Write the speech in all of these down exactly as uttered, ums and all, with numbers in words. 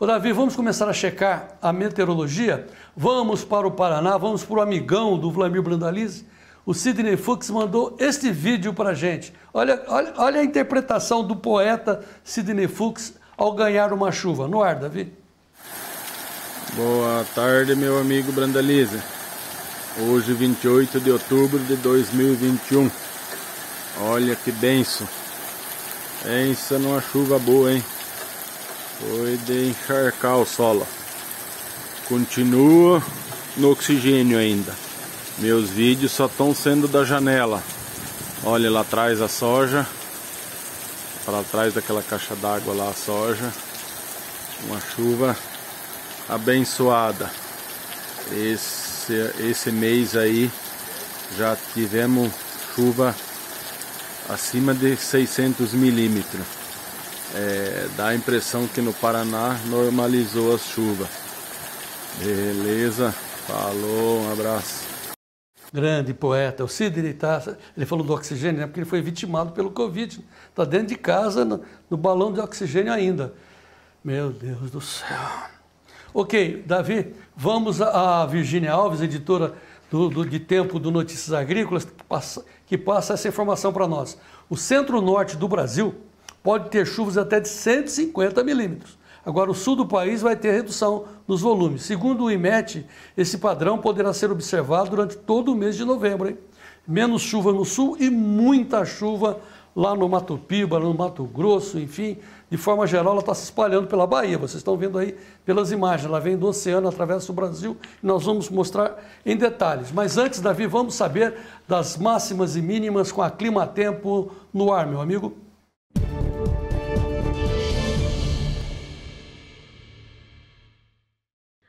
Ô Davi, vamos começar a checar a meteorologia? Vamos para o Paraná, vamos para o amigão do Vlamir Brandalize. O Sidney Fuchs mandou este vídeo para a gente. Olha, olha, olha a interpretação do poeta Sidney Fuchs ao ganhar uma chuva. No ar, Davi. Boa tarde, meu amigo Brandalize. Hoje, vinte e oito de outubro de dois mil e vinte e um. Olha que benção. Pensa numa chuva boa, hein? Foi de encharcar o solo. Continua no oxigênio ainda. Meus vídeos só estão sendo da janela. Olha lá atrás a soja. Para trás daquela caixa d'água lá a soja. Uma chuva abençoada. Esse, esse mês aí já tivemos chuva acima de seiscentos milímetros. É, dá a impressão que no Paraná normalizou as chuvas. Beleza? Falou, um abraço. Grande poeta. O Sidney, tá, ele falou do oxigênio, né? Porque ele foi vitimado pelo Covid. Está dentro de casa, no, no balão de oxigênio ainda. Meu Deus do céu. Ok, Davi, vamos à Virgínia Alves, editora do, do, de Tempo do Notícias Agrícolas, que passa, que passa essa informação para nós. O centro-norte do Brasil pode ter chuvas até de cento e cinquenta milímetros. Agora, o sul do país vai ter redução nos volumes. Segundo o Inmet, esse padrão poderá ser observado durante todo o mês de novembro, hein? Menos chuva no sul e muita chuva lá no Matopiba, no Mato Grosso, enfim. De forma geral, ela está se espalhando pela Bahia. Vocês estão vendo aí pelas imagens. Ela vem do oceano, atravessa o Brasil. E nós vamos mostrar em detalhes. Mas antes, Davi, vamos saber das máximas e mínimas com a Climatempo no ar, meu amigo.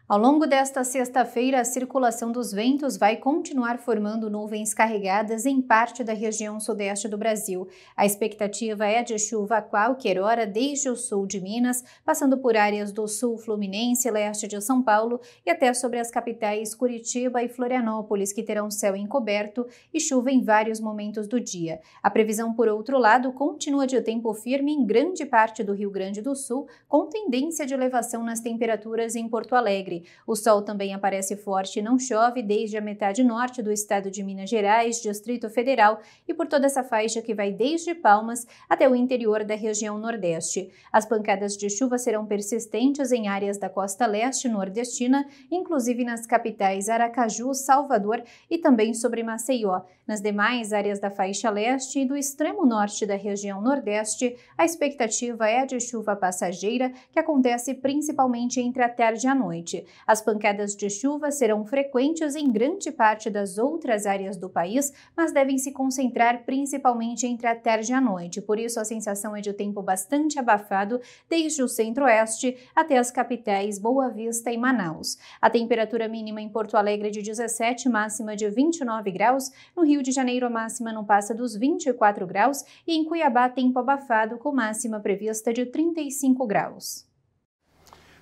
Ao longo desta sexta-feira, a circulação dos ventos vai continuar formando nuvens carregadas em parte da região sudeste do Brasil. A expectativa é de chuva a qualquer hora desde o sul de Minas, passando por áreas do sul fluminense, leste de São Paulo e até sobre as capitais Curitiba e Florianópolis, que terão céu encoberto e chuva em vários momentos do dia. A previsão, por outro lado, continua de tempo firme em grande parte do Rio Grande do Sul, com tendência de elevação nas temperaturas em Porto Alegre. O sol também aparece forte e não chove desde a metade norte do estado de Minas Gerais, Distrito Federal e por toda essa faixa que vai desde Palmas até o interior da região nordeste. As pancadas de chuva serão persistentes em áreas da costa leste nordestina, inclusive nas capitais Aracaju, Salvador e também sobre Maceió. Nas demais áreas da faixa leste e do extremo norte da região nordeste, a expectativa é de chuva passageira que acontece principalmente entre a tarde e a noite. As pancadas de chuva serão frequentes em grande parte das outras áreas do país, mas devem se concentrar principalmente entre a tarde e a noite. Por isso, a sensação é de tempo bastante abafado desde o centro-oeste até as capitais Boa Vista e Manaus. A temperatura mínima em Porto Alegre é de dezessete, máxima de vinte e nove graus. No Rio de Janeiro, a máxima não passa dos vinte e quatro graus. E em Cuiabá, tempo abafado com máxima prevista de trinta e cinco graus.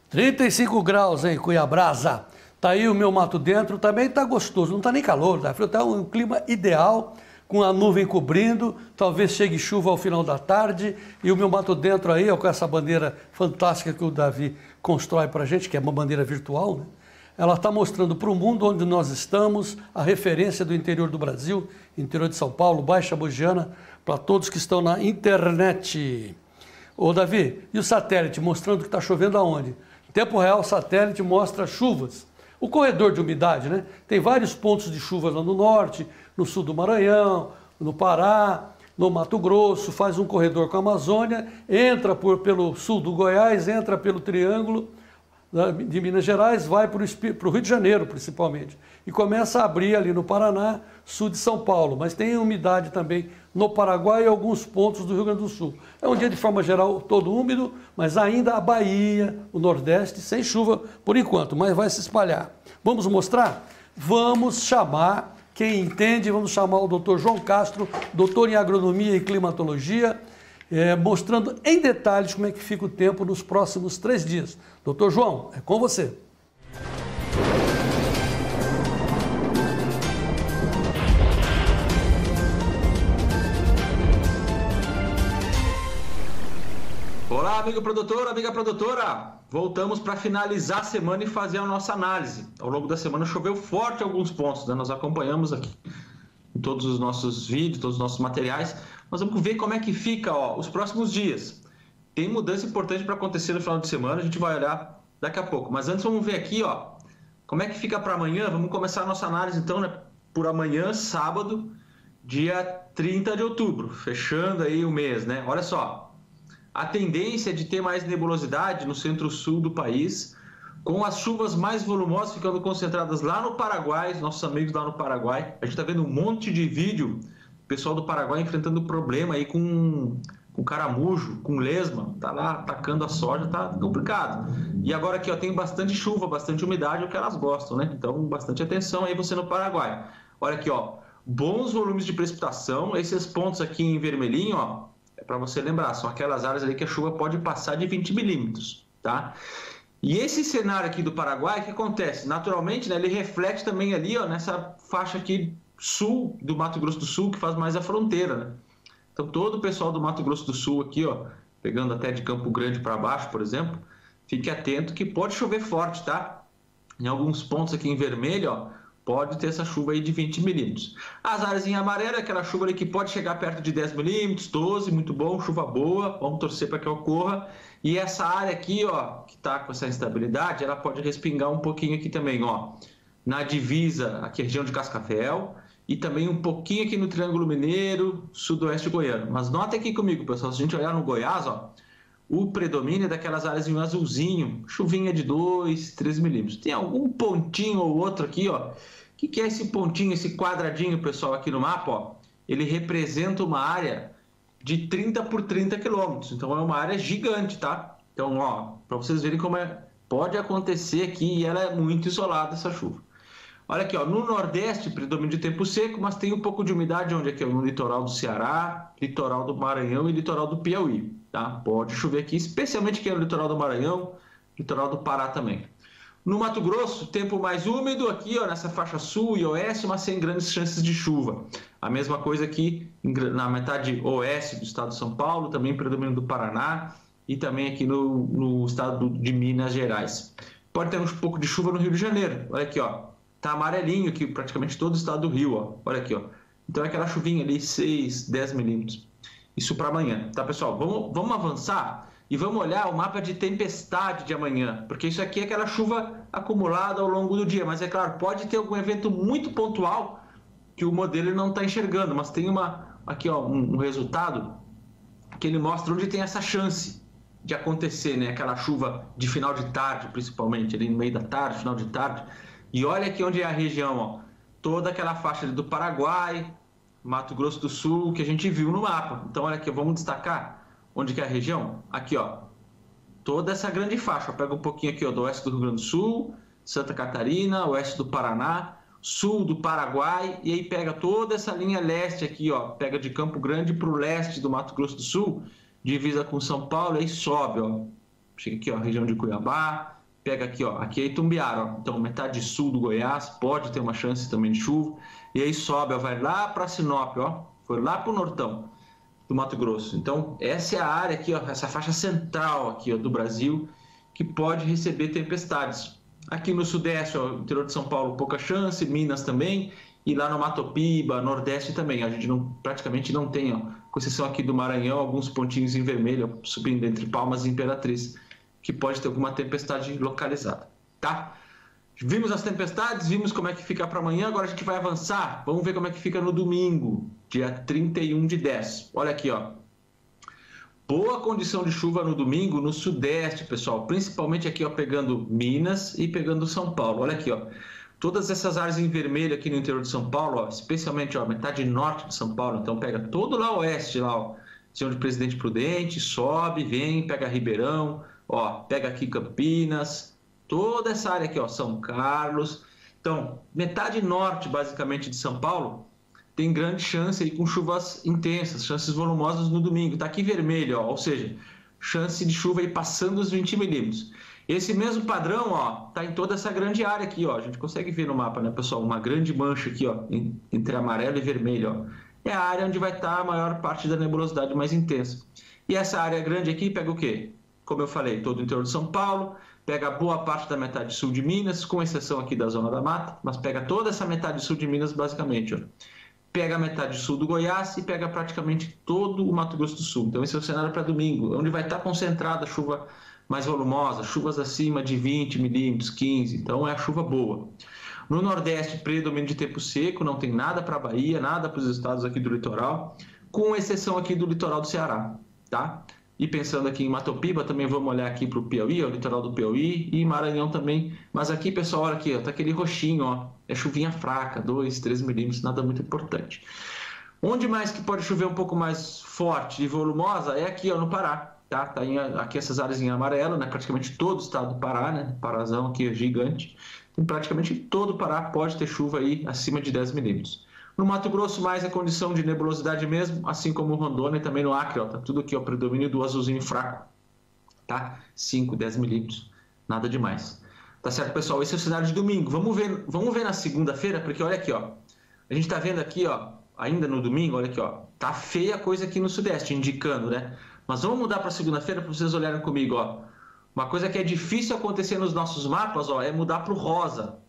trinta e cinco graus em Cuiabrasa. Tá aí o meu mato dentro, também tá gostoso, não tá nem calor, tá frio, tá um clima ideal, com a nuvem cobrindo, talvez chegue chuva ao final da tarde, e o meu mato dentro aí, ó, com essa bandeira fantástica que o Davi constrói pra gente, que é uma bandeira virtual, né? Ela está mostrando para o mundo onde nós estamos, a referência do interior do Brasil, interior de São Paulo, Baixa Mogiana, para todos que estão na internet. Ô Davi, e o satélite mostrando que está chovendo aonde? Tempo real, o satélite mostra chuvas. O corredor de umidade, né? Tem vários pontos de chuva lá no norte, no sul do Maranhão, no Pará, no Mato Grosso, faz um corredor com a Amazônia, entra por, pelo sul do Goiás, entra pelo Triângulo de Minas Gerais, vai para o Rio de Janeiro, principalmente. E começa a abrir ali no Paraná, sul de São Paulo. Mas tem umidade também no Paraguai e alguns pontos do Rio Grande do Sul. É um dia, de forma geral, todo úmido, mas ainda a Bahia, o Nordeste, sem chuva por enquanto, mas vai se espalhar. Vamos mostrar? Vamos chamar, quem entende, vamos chamar o doutor João Castro, doutor em Agronomia e Climatologia, É, mostrando em detalhes como é que fica o tempo nos próximos três dias. Doutor João, é com você. Olá, amigo produtor, amiga produtora. Voltamos para finalizar a semana e fazer a nossa análise. Ao longo da semana choveu forte em alguns pontos, né? Nós acompanhamos aqui em todos os nossos vídeos, todos os nossos materiais. Mas vamos ver como é que fica, ó, os próximos dias. Tem mudança importante para acontecer no final de semana, a gente vai olhar daqui a pouco. Mas antes vamos ver aqui, ó, como é que fica para amanhã. Vamos começar a nossa análise então, né, por amanhã, sábado, dia trinta de outubro, fechando aí o mês, né? Olha só. A tendência é de ter mais nebulosidade no centro-sul do país, com as chuvas mais volumosas ficando concentradas lá no Paraguai, nossos amigos lá no Paraguai. A gente está vendo um monte de vídeo, o pessoal do Paraguai enfrentando problema aí com, com caramujo, com lesma, tá lá atacando a soja, tá complicado. E agora aqui, ó, tem bastante chuva, bastante umidade, é o que elas gostam, né? Então, bastante atenção aí você no Paraguai. Olha aqui, ó, bons volumes de precipitação, esses pontos aqui em vermelhinho, ó, para você lembrar, são aquelas áreas ali que a chuva pode passar de vinte milímetros, tá? E esse cenário aqui do Paraguai, o que acontece? Naturalmente, né, ele reflete também ali, ó, nessa faixa aqui sul do Mato Grosso do Sul, que faz mais a fronteira, né? Então, todo o pessoal do Mato Grosso do Sul aqui, ó, pegando até de Campo Grande para baixo, por exemplo, fique atento que pode chover forte, tá? Em alguns pontos aqui em vermelho, ó, pode ter essa chuva aí de vinte milímetros. As áreas em amarelo, aquela chuva ali que pode chegar perto de dez milímetros, doze, muito bom, chuva boa, vamos torcer para que ocorra. E essa área aqui, ó, que está com essa instabilidade, ela pode respingar um pouquinho aqui também, ó, na divisa, aqui região de Cascavel, e também um pouquinho aqui no Triângulo Mineiro, sudoeste goiano. Mas nota aqui comigo, pessoal, se a gente olhar no Goiás, ó, o predomínio é daquelas áreas em um azulzinho, chuvinha de dois, três milímetros. Tem algum pontinho ou outro aqui, ó. O que, que é esse pontinho, esse quadradinho, pessoal, aqui no mapa, ó? Ele representa uma área de trinta por trinta quilômetros. Então, é uma área gigante, tá? Então, ó, para vocês verem como é, pode acontecer aqui, e ela é muito isolada, essa chuva. Olha aqui, ó, no Nordeste, predomínio de tempo seco, mas tem um pouco de umidade, onde aqui é no litoral do Ceará, litoral do Maranhão e litoral do Piauí. Tá? Pode chover aqui, especialmente aqui no litoral do Maranhão, litoral do Pará também. No Mato Grosso, tempo mais úmido aqui, ó, nessa faixa sul e oeste, mas sem grandes chances de chuva. A mesma coisa aqui na metade oeste do estado de São Paulo, também predomínio do Paraná e também aqui no, no estado de Minas Gerais. Pode ter um pouco de chuva no Rio de Janeiro. Olha aqui, ó, tá amarelinho aqui praticamente todo o estado do Rio. Ó. Olha aqui, ó. Então é aquela chuvinha ali, seis, dez milímetros. Isso para amanhã, tá, pessoal? Vamos, vamos avançar e vamos olhar o mapa de tempestade de amanhã, porque isso aqui é aquela chuva acumulada ao longo do dia, mas é claro, pode ter algum evento muito pontual que o modelo não está enxergando, mas tem uma, aqui, ó, um, um resultado que ele mostra onde tem essa chance de acontecer, né? Aquela chuva de final de tarde, principalmente, ali no meio da tarde, final de tarde. E olha aqui onde é a região, ó, toda aquela faixa ali do Paraguai, Mato Grosso do Sul, que a gente viu no mapa. Então, olha aqui, vamos destacar onde que é a região. Aqui, ó, toda essa grande faixa. Pega um pouquinho aqui, ó, do oeste do Rio Grande do Sul, Santa Catarina, oeste do Paraná, sul do Paraguai, e aí pega toda essa linha leste aqui, ó, pega de Campo Grande para o leste do Mato Grosso do Sul, divisa com São Paulo, aí sobe, ó, chega aqui, ó, região de Cuiabá, pega aqui, ó, aqui é Itumbiara, ó, então metade sul do Goiás, pode ter uma chance também de chuva. E aí sobe, ó, vai lá para Sinop, ó, foi lá para o Nortão do Mato Grosso. Então, essa é a área aqui, ó, essa faixa central aqui, ó, do Brasil, que pode receber tempestades. Aqui no Sudeste, ó, interior de São Paulo, pouca chance, Minas também, e lá no Matopiba, Nordeste também. A gente não, praticamente não tem, ó, com exceção aqui do Maranhão, alguns pontinhos em vermelho, ó, subindo entre Palmas e Imperatriz, que pode ter alguma tempestade localizada, tá? Vimos as tempestades, vimos como é que fica para amanhã, agora a gente vai avançar. Vamos ver como é que fica no domingo, dia trinta e um de dez. Olha aqui, ó. Boa condição de chuva no domingo no sudeste, pessoal. Principalmente aqui, ó, pegando Minas e pegando São Paulo. Olha aqui, ó. Todas essas áreas em vermelho aqui no interior de São Paulo, ó, especialmente, ó, metade norte de São Paulo. Então pega todo lá oeste, lá, ó, região de Presidente Prudente, sobe, vem, pega Ribeirão, ó, pega aqui Campinas, toda essa área aqui, ó, São Carlos. Então, metade norte, basicamente, de São Paulo, tem grande chance aí com chuvas intensas, chances volumosas no domingo. Tá aqui vermelho, ó, ou seja, chance de chuva aí passando os vinte milímetros. Esse mesmo padrão, ó, tá em toda essa grande área aqui, ó. A gente consegue ver no mapa, né, pessoal? Uma grande mancha aqui, ó, entre amarelo e vermelho, ó. É a área onde vai estar a maior parte da nebulosidade mais intensa. E essa área grande aqui pega o quê? como eu falei, todo o interior de São Paulo, pega boa parte da metade sul de Minas, com exceção aqui da Zona da Mata, mas pega toda essa metade sul de Minas, basicamente, ó. Pega a metade sul do Goiás e pega praticamente todo o Mato Grosso do Sul. Então, esse é o cenário para domingo, onde vai estar concentrada a chuva mais volumosa, chuvas acima de vinte milímetros, quinze, então é a chuva boa. No Nordeste, predomínio de tempo seco, não tem nada para a Bahia, nada para os estados aqui do litoral, com exceção aqui do litoral do Ceará, tá? E pensando aqui em Matopiba, também vamos olhar aqui para o Piauí, ó, o litoral do Piauí e Maranhão também. Mas aqui, pessoal, olha aqui, ó, tá aquele roxinho, ó, é chuvinha fraca, dois, três milímetros, nada muito importante. Onde mais que pode chover um pouco mais forte e volumosa é aqui, ó, no Pará, tá? Tá em, aqui essas áreas em amarelo, né? Praticamente todo o estado do Pará, né? Parazão aqui é gigante. Então, praticamente todo o Pará pode ter chuva aí acima de dez milímetros. No Mato Grosso, mais a condição de nebulosidade mesmo, assim como Rondônia e também no Acre, ó, tá tudo aqui, ó, predomínio do azulzinho fraco, tá? cinco, dez milímetros, nada demais. Tá certo, pessoal? Esse é o cenário de domingo. Vamos ver, vamos ver na segunda-feira, porque olha aqui, ó, a gente tá vendo aqui, ó, ainda no domingo, olha aqui, ó, tá feia a coisa aqui no Sudeste, indicando, né? Mas vamos mudar para segunda-feira para vocês olharem comigo, ó. Uma coisa que é difícil acontecer nos nossos mapas, ó, é mudar pro rosa.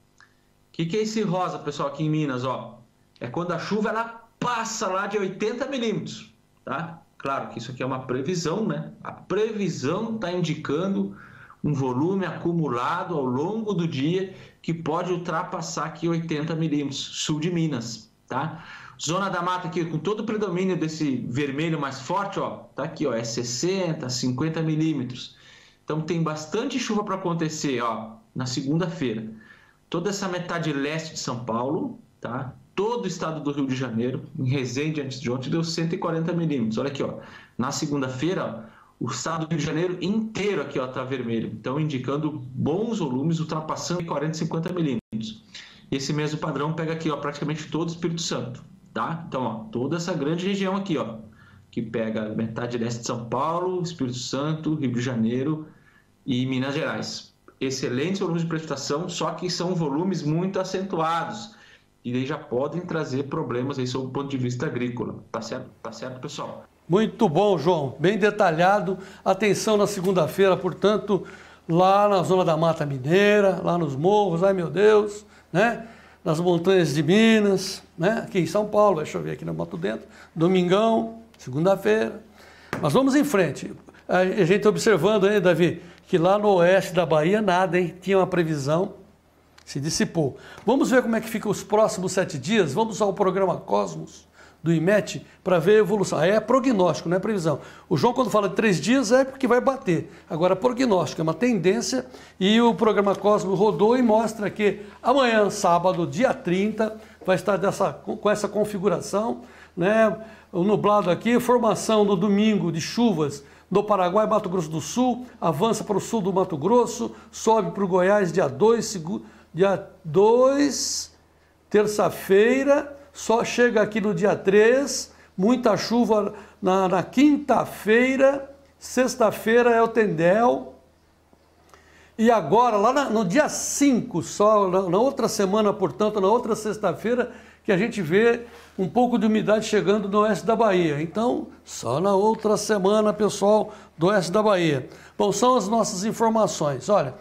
O que que é esse rosa, pessoal, aqui em Minas, ó? É quando a chuva ela passa lá de oitenta milímetros, tá? Claro que isso aqui é uma previsão, né? A previsão está indicando um volume acumulado ao longo do dia que pode ultrapassar aqui oitenta milímetros, sul de Minas, tá? Zona da Mata aqui com todo o predomínio desse vermelho mais forte, ó, tá aqui, ó, é sessenta, cinquenta milímetros. Então tem bastante chuva para acontecer, ó, na segunda-feira. Toda essa metade leste de São Paulo, tá? Todo o estado do Rio de Janeiro, em Resende, antes de ontem, deu cento e quarenta milímetros. Olha aqui, ó, na segunda-feira, o estado do Rio de Janeiro inteiro aqui, ó, tá vermelho. Então, indicando bons volumes, ultrapassando quarenta, cinquenta milímetros. Esse mesmo padrão pega aqui, ó, praticamente todo o Espírito Santo, tá? Então, ó, toda essa grande região aqui, ó, que pega metade leste de São Paulo, Espírito Santo, Rio de Janeiro e Minas Gerais. Excelentes volumes de precipitação, só que são volumes muito acentuados. E daí já podem trazer problemas aí sob o ponto de vista agrícola. Tá certo, tá certo, pessoal? Muito bom, João. Bem detalhado. Atenção na segunda-feira, portanto, lá na Zona da Mata Mineira, lá nos morros, ai meu Deus, né? Nas montanhas de Minas, né? Aqui em São Paulo, vai chover aqui no Mato Dentro. Domingão, segunda-feira. Mas vamos em frente. A gente está observando aí, Davi, que lá no oeste da Bahia nada, hein? Tinha uma previsão. Se dissipou. Vamos ver como é que fica os próximos sete dias? Vamos ao programa Cosmos do Inmet para ver a evolução. Aí é prognóstico, não é previsão. O João, quando fala de três dias, é porque vai bater. Agora, prognóstico é uma tendência e o programa Cosmos rodou e mostra que amanhã, sábado, dia trinta, vai estar dessa, com essa configuração, né? O nublado aqui, formação no domingo de chuvas do Paraguai, Mato Grosso do Sul, avança para o sul do Mato Grosso, sobe para o Goiás dia dois, segundo. Dia dois, terça-feira, só chega aqui no dia três, muita chuva na, na quinta-feira, sexta-feira é o Tendel. E agora, lá na, no dia cinco, só na, na outra semana, portanto, na outra sexta-feira, que a gente vê um pouco de umidade chegando no oeste da Bahia. Então, só na outra semana, pessoal, do oeste da Bahia. Bom, são as nossas informações. Olha...